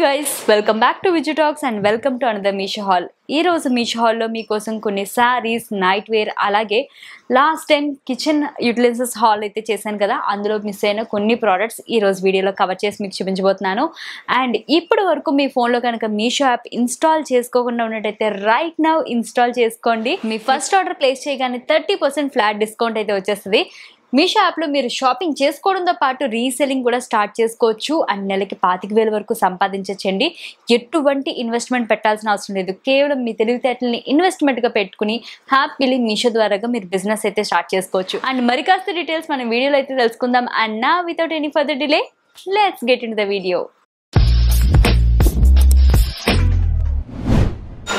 Hi guys welcome back to Viju talks and welcome to another Meesho haul. ई रोज़ु Meesho haul लो मीकोसम कोन्नी सारीस नाइट वेर अलागे last time kitchen utensils haul अयिते चेशानु कदा अंदुलो मिस अयिन कोन्नी प्रोडक्ट्स ई रोज़ु वीडियोलो कवर चेसि मीकु चूपिंचबोतुन्नानु। अंड इप्पटि वरकु मी फोन लो गनुक मीशो ऐप इंस्टॉल चेसुकोकुंडा उन्नट्लयिते राइट नौ इंस्टॉल चेसुकोंडी। मी फस्ट आर्डर प्लेस चेयगाने 30% फ्लैट डिस्काउंट अयिते वच्चेस्तदी। मीशो యాప్ లో మీరు షాపింగ్ చేసుకోవడంతో పాటు రీసెల్లింగ్ కూడా స్టార్ట్ చేసుకోవచ్చు అండ్ నెలకి 25,000 వరకు సంపాదించొచ్చండి। ఎటువంటి ఇన్వెస్ట్మెంట్ పెట్టాల్సిన అవసరం లేదు, కేవలం మీ తెలివితేటల్ని ఇన్వెస్ట్మెంట్ గా పెట్టుకొని హ్యాపీలీ మీషో ద్వారాగా మీరు బిజినెస్ అయితే స్టార్ట్ చేసుకోవచ్చు। అండ్ మరి కాస్త డీటెయిల్స్ మనం వీడియోలో అయితే తెలుసుకుందాం। అండ్ నా without any further delay let's get into the video.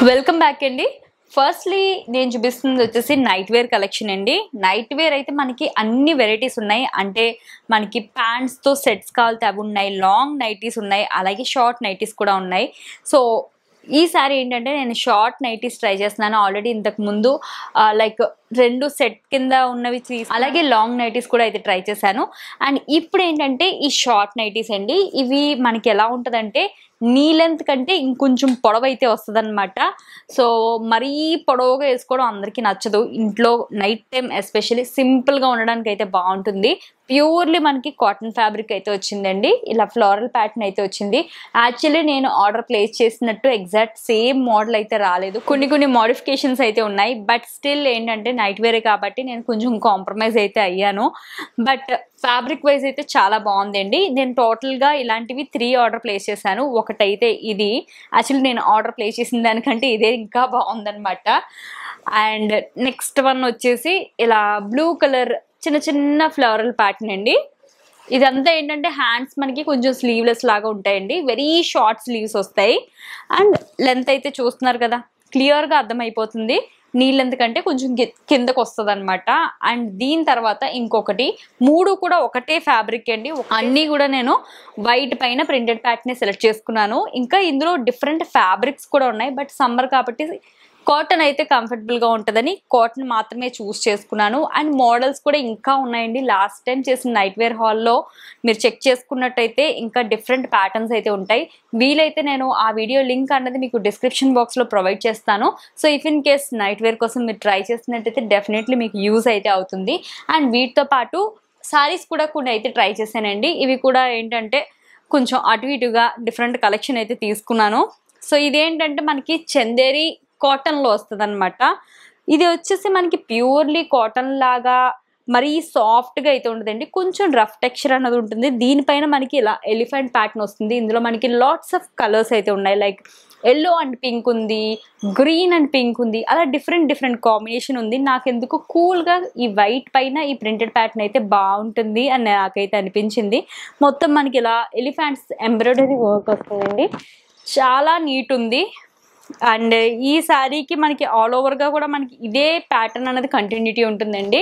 Welcome back అండి। ఫస్ట్లీ నేను చూపిస్తుంది వచ్చేసి నైట్ వేర్ కలెక్షన్ అండి। నైట్ వేర్ అయితే మనకి అన్ని వెరైటీస్ ఉన్నాయి, అంటే మనకి ప్యాంట్స్ తో సెట్స్ కావాలి అవి ఉన్నాయి, లాంగ్ నైటీస్ ఉన్నాయి, అలాగే షార్ట్ నైటీస్ కూడా ఉన్నాయి। సో ఈ సారీ ఏంటంటే నేను షార్ట్ నైటీస్ ట్రై చేస్తున్నాను। ఆల్రెడీ ఇంతకు ముందు లైక్ రెండు సెట్ కింద ఉన్నవి తీసి అలాగే లాంగ్ నైటీస్ కూడా అయితే ట్రై చేశాను। అండ్ ఇప్పుడు ఏంటంటే ఈ షార్ట్ నైటీస్ అండి, ఇవి మనకి ఎలా ఉంటదంటే నీ లెంత్ కంటే ఇంకొంచెం పొడవైతే వస్తుందన్నమాట। సో మరీ పొడవుగా వేసుకోవడం అందరికీ నచ్చదు, ఇంట్లో నైట్ టైం ఎస్పెషల్లీ సింపుల్గా ఉండడానికి అయితే బాగుంటుంది। ప్యూర్లీ మనకి కాటన్ ఫ్యాబ్రిక్ అయితే వచ్చిందండి, ఇలా ఫ్లోరల్ ప్యాటర్న్ అయితే వచ్చింది। యాక్చువల్లీ నేను ఆర్డర్ ప్లేస్ చేసినట్టు ఎగ్జాక్ట్ సేమ్ మోడల్ అయితే రాలేదు, కొన్ని కొన్ని మోడిఫికేషన్స్ అయితే ఉన్నాయి। బట్ స్టిల్ ఏంటంటే నైట్ వేరే కాబట్టి నేను కొంచెం కాంప్రమైజ్ అయితే అయ్యాను, బట్ ఫ్యాబ్రిక్ వైజ్ అయితే చాలా బాగుందండి। నేను టోటల్గా ఇలాంటివి 3 ఆర్డర్ ప్లేస్ చేశాను, ఒకటైతే ఇది యాక్చువల్లీ నేను ఆర్డర్ ప్లేస్ చేసిన దానికంటే ఇదే ఇంకా బాగుందనమాట। అండ్ నెక్స్ట్ వన్ వచ్చేసి ఇలా బ్లూ కలర్ చిన్న చిన్న ఫ్లవరల్ ప్యాటర్న్ అండి। ఇదంతా ఏంటంటే హ్యాండ్స్ మనకి కొంచెం స్లీవ్లెస్ లాగా ఉంటాయండి, వెరీ షార్ట్ స్లీవ్స్ వస్తాయి। అండ్ లెంత్ అయితే చూస్తున్నారు కదా, క్లియర్గా అర్థమైపోతుంది నీళ్ళెందుకంటే కొంచెం కిందకు వస్తుంది అనమాట। అండ్ దీని తర్వాత ఇంకొకటి, 3 కూడా ఒకటే ఫ్యాబ్రిక్ అండి, అన్నీ కూడా నేను వైట్ పైన ప్రింటెడ్ ప్యాటర్నే సెలెక్ట్ చేసుకున్నాను। ఇంకా ఇందులో డిఫరెంట్ ఫ్యాబ్రిక్స్ కూడా ఉన్నాయి, బట్ సమ్మర్ కాబట్టి కాటన్ అయితే కంఫర్టబుల్గా ఉంటుందని కాటన్ మాత్రమే చూస్ చేసుకున్నాను। అండ్ మోడల్స్ కూడా ఇంకా ఉన్నాయండి, లాస్ట్ టైం చేసిన నైట్ వేర్ హాల్లో మీరు చెక్ చేసుకున్నట్టయితే ఇంకా డిఫరెంట్ ప్యాటర్న్స్ అయితే ఉంటాయి। వీలైతే నేను ఆ వీడియో లింక్ అనేది మీకు డిస్క్రిప్షన్ బాక్స్లో ప్రొవైడ్ చేస్తాను। So if in case night wear కోసం మీరు ట్రై చేసినట్టయితే డెఫినెట్లీ మీకు యూజ్ అయితే అవుతుంది। అండ్ వీటితో పాటు శారీస్ కూడా కొన్ని అయితే ట్రై చేశానండి, ఇవి కూడా ఏంటంటే కొంచెం అటు ఇటుగా డిఫరెంట్ కలెక్షన్ అయితే తీసుకున్నాను। సో ఇదేంటంటే మనకి చందేరి కాటన్లో వస్తుంది అనమాట, ఇది వచ్చేసి మనకి ప్యూర్లీ కాటన్ లాగా మరీ సాఫ్ట్గా అయితే ఉండదండి, కొంచెం రఫ్ టెక్స్చర్ అనేది ఉంటుంది। దీనిపైన మనకి ఇలా ఎలిఫెంట్ ప్యాటర్న్ వస్తుంది, ఇందులో మనకి లాట్స్ ఆఫ్ కలర్స్ అయితే ఉన్నాయి, లైక్ ఎల్లో అండ్ పింక్ ఉంది, గ్రీన్ అండ్ పింక్ ఉంది, అలా డిఫరెంట్ డిఫరెంట్ కాంబినేషన్ ఉంది। నాకెందుకు కూల్గా ఈ వైట్ పైన ఈ ప్రింటెడ్ ప్యాటర్న్ అయితే బాగుంటుంది అని నాకైతే అనిపించింది। మొత్తం మనకి ఇలా ఎలిఫెంట్స్ ఎంబ్రాయిడరీ వర్క్ వస్తుందండి, చాలా నీట్ ఉంది। అండ్ ఈ శారీకి మనకి ఆల్ ఓవర్గా కూడా మనకి ఇదే ప్యాటర్న్ అనేది కంటిన్యూటీ ఉంటుందండి।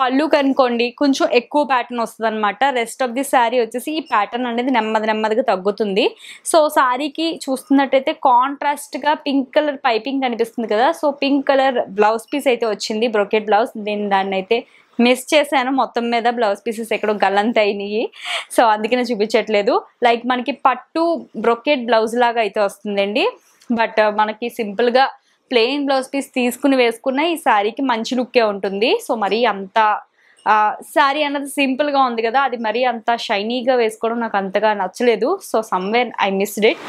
పళ్ళు కనుకోండి కొంచెం ఎక్కువ ప్యాటర్న్ వస్తుంది అనమాట, రెస్ట్ ఆఫ్ ది శారీ వచ్చేసి ఈ ప్యాటర్న్ అనేది నెమ్మదిగా తగ్గుతుంది। సో శారీకి చూస్తున్నట్టయితే కాంట్రాస్ట్గా పింక్ కలర్ పైపింగ్ కనిపిస్తుంది కదా, so pink colour blouse piece అయితే వచ్చింది, బ్రోకెట్ బ్లౌజ్। నేను దాన్ని అయితే మిస్ చేశాను, మొత్తం మీద బ్లౌజ్ పీసెస్ ఎక్కడో గల్లంత అయినాయి, సో అందుకనే చూపించట్లేదు। లైక్ మనకి పట్టు బ్రోకెట్ బ్లౌజ్ లాగా అయితే వస్తుందండి, బట్ మనకి సింపుల్గా ప్లెయిన్ బ్లౌజ్ పీస్ తీసుకుని వేసుకున్న ఈ శారీకి మంచి లుక్కే ఉంటుంది। సో మరీ అంత శారీ అన్నది సింపుల్గా ఉంది కదా, అది మరీ అంత షైనీగా వేసుకోవడం నాకు అంతగా నచ్చలేదు, so somewhere I missed it.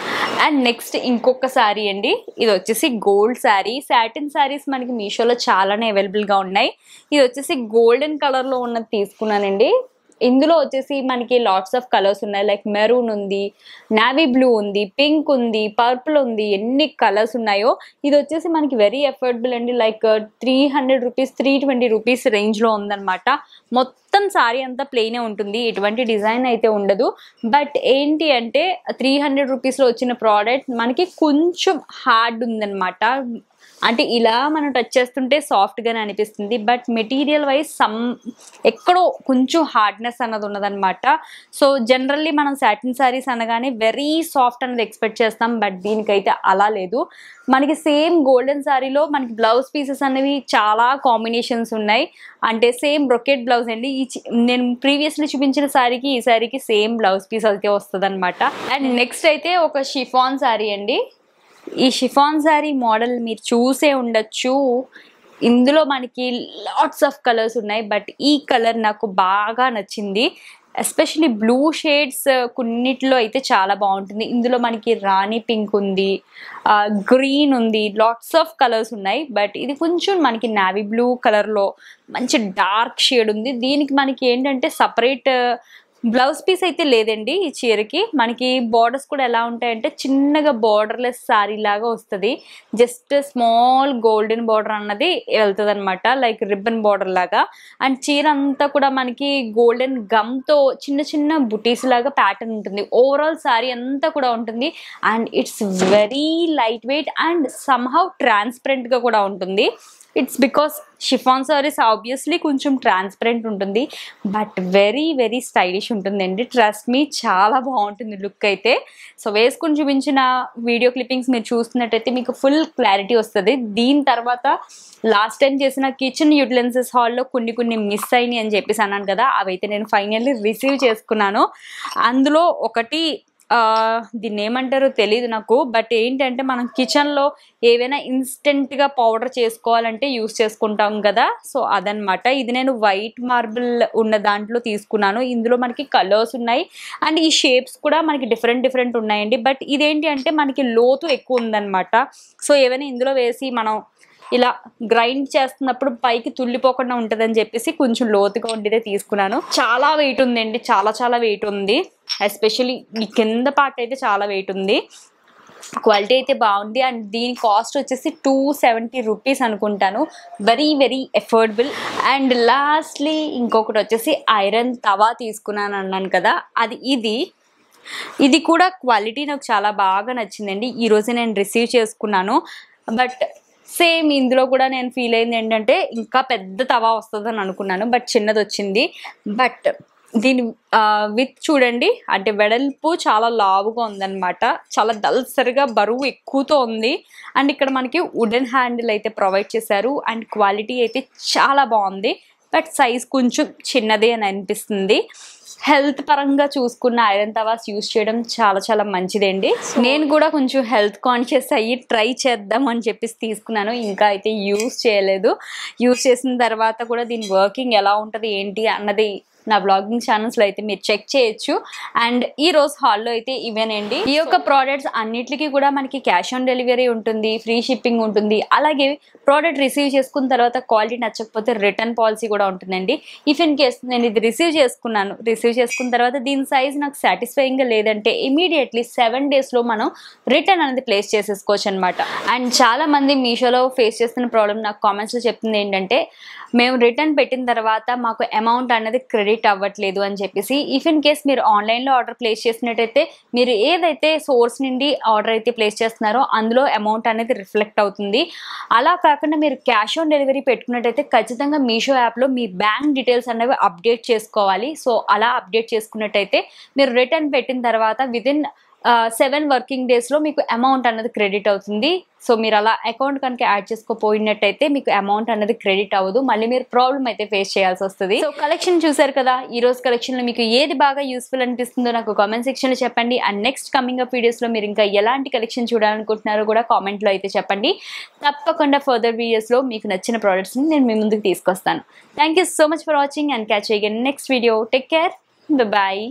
And next ఇంకొక శారీ అండి, ఇది వచ్చేసి గోల్డ్ శారీ। సాటిన్ శారీస్ మనకి మీషోలో చాలానే అవైలబుల్గా ఉన్నాయి, ఇది వచ్చేసి గోల్డెన్ కలర్లో ఉన్నది తీసుకున్నానండి। ఇందులో వచ్చేసి మనకి లాట్స్ ఆఫ్ కలర్స్ ఉన్నాయి, లైక్ మెరూన్ ఉంది, నావీ బ్లూ ఉంది, పింక్ ఉంది, పర్పుల్ ఉంది, ఎన్ని కలర్స్ ఉన్నాయో। ఇది వచ్చేసి మనకి వెరీ అఫోర్డబుల్ అండి, లైక్ 300 రూపీస్ 320 రూపీస్ రేంజ్లో ఉందన్నమాట। మొత్తం సారీ అంతా ప్లెయినే ఉంటుంది, ఎటువంటి డిజైన్ అయితే ఉండదు, బట్ ఏంటి అంటే 300 రూపీస్లో వచ్చిన ప్రోడక్ట్ మనకి కొంచెం హార్డ్ ఉందన్నమాట, అంటే ఇలా మనం టచ్ చేస్తుంటే సాఫ్ట్ గానే అనిపిస్తుంది బట్ మెటీరియల్ వైస్ సమ్ ఎక్కడో కొంచెం హార్డ్నెస్ అన్నది ఉన్నదన్నమాట సో జనరల్లీ మనం సాటిన్ సారీస్ అనగానే వెరీ సాఫ్ట్ అన్నది ఎక్స్పెక్ట్ చేస్తాం బట్ దీనికైతే అలా లేదు మనకి సేమ్ గోల్డెన్ సారీలో మనకి బ్లౌజ్ పీసెస్ అనేవి చాలా కాంబినేషన్స్ ఉన్నాయి అంటే సేమ్ బ్రొకెట్ బ్లౌజ్ అండి నేను ప్రీవియస్లీ చూపించిన సారీకి ఈ సారీకి సేమ్ బ్లౌజ్ పీస్ అయితే వస్తదన్నమాట అండ్ నెక్స్ట్ అయితే ఒక షిఫాన్ సారీ అండి ఈ షిఫాన్ సారీ మోడల్ మీరు చూసే ఉండొచ్చు ఇందులో మనకి లాట్స్ ఆఫ్ కలర్స్ ఉన్నాయి బట్ ఈ కలర్ నాకు బాగా నచ్చింది ఎస్పెషల్లీ బ్లూ షేడ్స్ కొన్నిట్లో అయితే చాలా బాగుంటుంది ఇందులో మనకి రాణి పింక్ ఉంది గ్రీన్ ఉంది లాట్స్ ఆఫ్ కలర్స్ ఉన్నాయి బట్ ఇది కొంచెం మనకి నావీ బ్లూ కలర్లో మంచి డార్క్ షేడ్ ఉంది దీనికి మనకి ఏంటంటే సపరేట్ బ్లౌజ్ పీస్ అయితే లేదండి ఈ చీరకి మనకి బార్డర్స్ కూడా ఎలా ఉంటాయంటే చిన్నగా బార్డర్లెస్ సారీ లాగా వస్తుంది జస్ట్ స్మాల్ గోల్డెన్ బార్డర్ అన్నది వెళ్తుంది అనమాట లైక్ రిబ్బన్ బార్డర్ లాగా అండ్ చీర అంతా కూడా మనకి గోల్డెన్ గమ్తో చిన్న చిన్న బుటీస్ లాగా ప్యాటర్న్ ఉంటుంది ఓవరాల్ సారీ అంతా కూడా ఉంటుంది and it's very light weight and somehow ట్రాన్స్పరెంట్గా కూడా ఉంటుంది It's because chiffon sarees obviously కొంచెం ట్రాన్స్పరెంట్ ఉంటుంది బట్ వెరీ వెరీ స్టైలిష్ ఉంటుందండి ట్రస్ట్ మీ చాలా బాగుంటుంది లుక్ అయితే సో వేసుకుని చూపించిన వీడియో క్లిప్పింగ్స్ మీరు చూస్తున్నట్టయితే మీకు ఫుల్ క్లారిటీ వస్తుంది దీని తర్వాత లాస్ట్ టైం చేసిన కిచెన్ యూటిలెన్సెస్ హాల్లో కొన్ని కొన్ని మిస్ అయినాయి అని చెప్పేసి అన్నాను కదా అవైతే నేను ఫైనల్లీ రిసీవ్ చేసుకున్నాను అందులో ఒకటి దీన్ని ఏమంటారో తెలీదు నాకు బట్ ఏంటంటే మనం కిచెన్లో ఏవైనా ఇన్స్టెంట్గా పౌడర్ చేసుకోవాలంటే యూస్ చేసుకుంటాం కదా సో అదనమాట ఇది నేను వైట్ మార్బుల్ ఉన్న దాంట్లో తీసుకున్నాను ఇందులో మనకి కలర్స్ ఉన్నాయి అండ్ ఈ షేప్స్ కూడా మనకి డిఫరెంట్ డిఫరెంట్ ఉన్నాయండి బట్ ఇదేంటి అంటే మనకి లోతు ఎక్కువ ఉందన్నమాట సో ఏవైనా ఇందులో వేసి మనం ఇలా గ్రైండ్ చేస్తున్నప్పుడు పైకి తుల్లిపోకుండా ఉంటుందని చెప్పేసి కొంచెం లోతుగా ఉండేదే తీసుకున్నాను చాలా వెయిట్ ఉందండి చాలా వెయిట్ ఉంది ఎస్పెషల్లీ ఈ కింద పార్ట్ అయితే చాలా వెయిట్ ఉంది క్వాలిటీ అయితే బాగుంది అండ్ దీని కాస్ట్ వచ్చేసి 270 రూపీస్ అనుకుంటాను very very affordable and lastly ఇంకొకటి వచ్చేసి ఐరన్ తవా తీసుకున్నాను అన్నాను కదా ఇది కూడా క్వాలిటీ నాకు చాలా బాగా నచ్చిందండి ఈరోజు నేను రిసీవ్ చేసుకున్నాను బట్ సేమ్ ఇందులో కూడా నేను ఫీల్ అయింది ఏంటంటే ఇంకా పెద్ద తవా వస్తుందని అనుకున్నాను బట్ చిన్నది వచ్చింది బట్ దీని విత్ చూడండి అంటే వెడల్పు చాలా లావుగా ఉందన్నమాట చాలా దల్సరిగా బరువు ఎక్కువతో ఉంది అండ్ ఇక్కడ మనకి వుడెన్ హ్యాండిల్ అయితే ప్రొవైడ్ చేశారు అండ్ క్వాలిటీ అయితే చాలా బాగుంది బట్ సైజ్ కొంచెం చిన్నదే అని అనిపిస్తుంది హెల్త్ పరంగా చూసుకున్న ఐరన్ తవాస్ యూస్ చేయడం చాలా మంచిదండి నేను కూడా కొంచెం హెల్త్ కాన్షియస్ అయ్యి ట్రై చేద్దాం అని చెప్పేసి తీసుకున్నాను ఇంకా అయితే యూస్ చేయలేదు యూస్ చేసిన తర్వాత కూడా దీని వర్కింగ్ ఎలా ఉంటుంది ఏంటి అన్నది నా బ్లాగింగ్ ఛానల్స్లో అయితే మీరు చెక్ చేయొచ్చు అండ్ ఈ రోజు హాల్లో అయితే ఇవేనండి ఈ యొక్క ప్రోడక్ట్స్ అన్నిటికీ కూడా మనకి క్యాష్ ఆన్ డెలివరీ ఉంటుంది ఫ్రీ షిప్పింగ్ ఉంటుంది అలాగే ప్రోడక్ట్ రిసీవ్ చేసుకున్న తర్వాత క్వాలిటీ నచ్చకపోతే రిటర్న్ పాలసీ కూడా ఉంటుందండి ఇఫ్ ఇన్ కేస్ నేను ఇది రిసీవ్ చేసుకున్న తర్వాత దీని సైజ్ నాకు సాటిస్ఫైయింగ్గా లేదంటే ఇమీడియట్లీ 7 డేస్లో మనం రిటర్న్ అనేది ప్లేస్ చేసేసుకోవచ్చు అనమాట అండ్ చాలామంది మీషోలో ఫేస్ చేస్తున్న ప్రాబ్లం నాకు కామెంట్స్లో చెప్తుంది ఏంటంటే మేము రిటర్న్ పెట్టిన తర్వాత మాకు అమౌంట్ అనేది క్రెడిట్ అవ్వట్లేదు అని చెప్పేసి ఇఫ్ ఇన్ కేస్ మీరు ఆన్లైన్లో ఆర్డర్ ప్లేస్ చేసినట్టయితే మీరు ఏదైతే సోర్స్ నుండి ఆర్డర్ అయితే ప్లేస్ చేస్తున్నారో అందులో అమౌంట్ అనేది రిఫ్లెక్ట్ అవుతుంది అలా కాకుండా మీరు క్యాష్ ఆన్ డెలివరీ పెట్టుకున్నట్టయితే ఖచ్చితంగా మీషో యాప్లో మీ బ్యాంక్ డీటెయిల్స్ అనేవి అప్డేట్ చేసుకోవాలి సో అలా అప్డేట్ చేసుకున్నట్టయితే మీరు రిటర్న్ పెట్టిన తర్వాత విదిన్ 7 వర్కింగ్ డేస్లో మీకు అమౌంట్ అనేది క్రెడిట్ అవుతుంది సో మీరు అలా అకౌంట్ కనుక యాడ్ చేసుకోపోయినట్టయితే మీకు అమౌంట్ అనేది క్రెడిట్ అవ్వదు మళ్ళీ మీరు ప్రాబ్లం అయితే ఫేస్ చేయాల్సి వస్తుంది సో కలెక్షన్ చూసారు కదా ఈ రోజు కలెక్షన్లో మీకు ఏది బాగా యూస్ఫుల్ అనిపిస్తుందో నాకు కామెంట్ సెక్షన్లో చెప్పండి అండ్ నెక్స్ట్ కమింగ్ అప్ వీడియోస్లో మీరు ఇంకా ఎలాంటి కలెక్షన్ చూడాలనుకుంటున్నారో కూడా కామెంట్లో అయితే చెప్పండి తప్పకుండా ఫర్దర్ వీడియోస్లో మీకు నచ్చిన ప్రోడక్ట్స్ని నేను మీ ముందుకు తీసుకొస్తాను thank you so much for watching and catch again next video take care bye